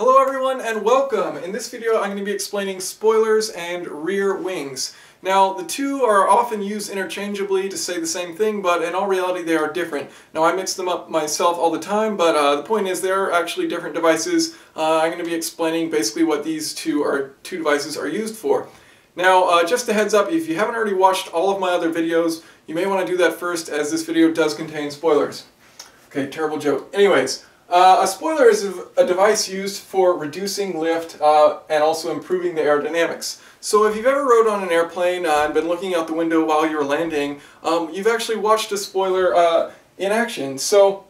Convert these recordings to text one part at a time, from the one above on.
Hello everyone and welcome! In this video I'm going to be explaining spoilers and rear wings. Now the two are often used interchangeably to say the same thing, but in all reality they are different. Now I mix them up myself all the time, but the point is they are actually different devices. I'm going to be explaining basically what these two devices are used for. Now just a heads up, if you haven't already watched all of my other videos, you may want to do that first as this video does contain spoilers. Okay, terrible joke. Anyways. A spoiler is a device used for reducing lift and also improving the aerodynamics. So if you've ever rode on an airplane and been looking out the window while you're landing, you've actually watched a spoiler in action. So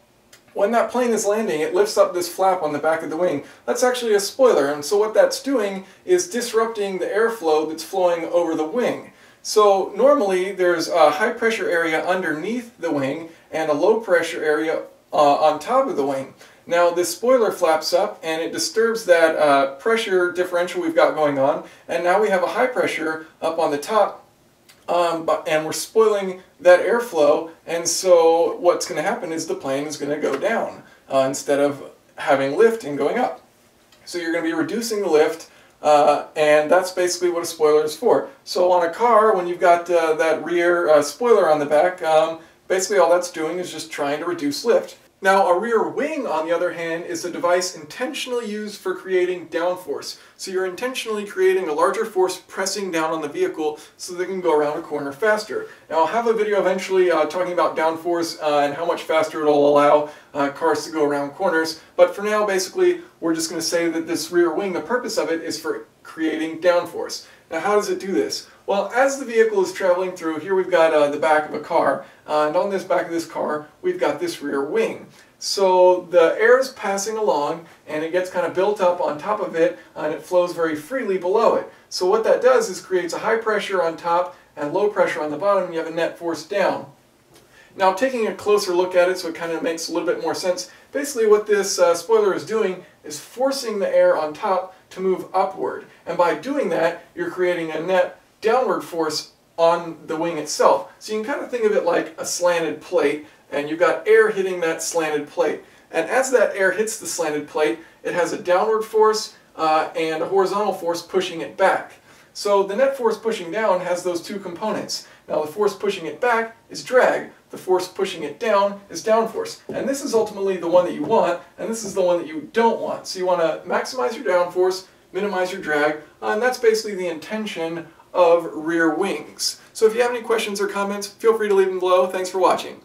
when that plane is landing, it lifts up this flap on the back of the wing. That's actually a spoiler, and so what that's doing is disrupting the airflow that's flowing over the wing. So normally there's a high pressure area underneath the wing and a low pressure area on top of the wing. Now this spoiler flaps up and it disturbs that pressure differential we've got going on, and now we have a high pressure up on the top and we're spoiling that airflow, and so what's going to happen is the plane is going to go down instead of having lift and going up. So you're going to be reducing the lift and that's basically what a spoiler is for. So on a car, when you've got that rear spoiler on the back, basically all that's doing is just trying to reduce lift. Now a rear wing, on the other hand, is a device intentionally used for creating downforce. So you're intentionally creating a larger force pressing down on the vehicle so they can go around a corner faster. Now I'll have a video eventually talking about downforce and how much faster it'll allow cars to go around corners. But for now, basically, we're just going to say that this rear wing, the purpose of it is for creating downforce. Now how does it do this? Well, as the vehicle is traveling through, here we've got the back of a car, and on this back of this car, we've got this rear wing. So the air is passing along, and it gets kind of built up on top of it, and it flows very freely below it. So what that does is creates a high pressure on top and low pressure on the bottom, and you have a net force down. Now taking a closer look at it so it kind of makes a little bit more sense, basically what this spoiler is doing is forcing the air on top to move upward, and by doing that, you're creating a net downward force on the wing itself. So you can kind of think of it like a slanted plate, and you've got air hitting that slanted plate. And as that air hits the slanted plate, it has a downward force and a horizontal force pushing it back. So the net force pushing down has those two components. Now the force pushing it back is drag, the force pushing it down is downforce. And this is ultimately the one that you want, and this is the one that you don't want. So you want to maximize your downforce, minimize your drag, and that's basically the intention of rear wings. So if you have any questions or comments, feel free to leave them below. Thanks for watching.